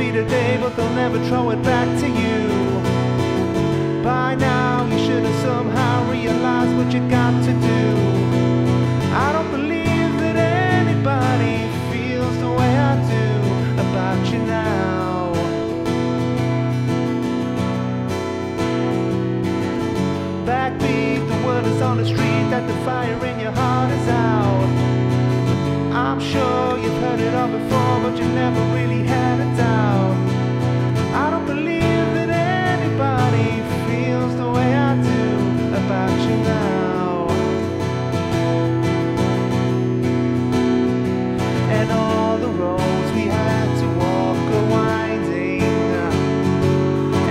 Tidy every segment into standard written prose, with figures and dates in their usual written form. be today, but they'll never throw it back to you. By now you should have somehow realized what you got to do. I don't believe that anybody feels the way I do about you now. Backbeat, the word is on the street that the fire in your heart is out. I'm sure you've heard it all before, but you never really had a doubt. I don't believe that anybody feels the way I do about you now. And all the roads we had to walk are winding,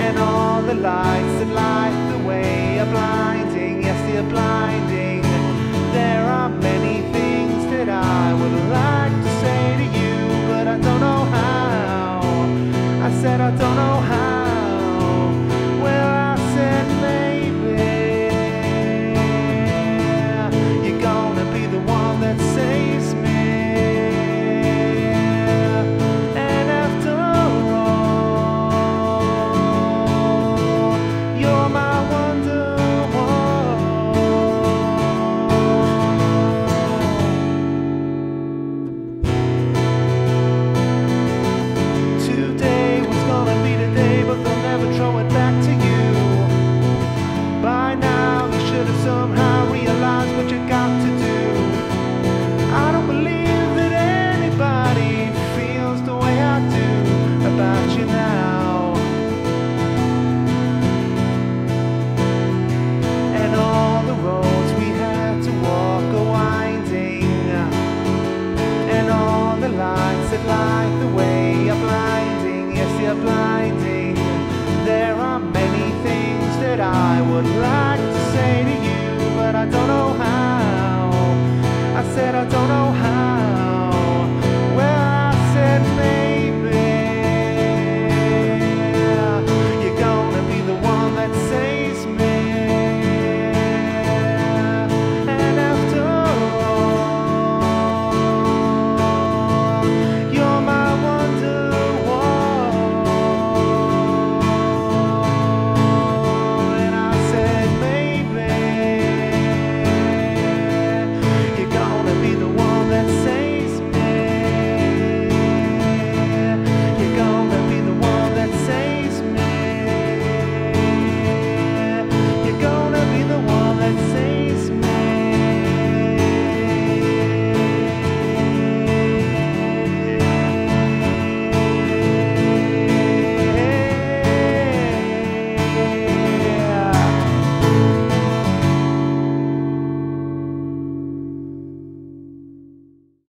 and all the lights that light the way are blinding. Yes, they're blinding. There are many things I would like to say to you, but I don't know how. I said I don't know how. Well, I said maybe you're gonna be the one that saves me. And after all, you're my wonder. Like the way you're blinding, yes, you're blinding. There are many things that I would like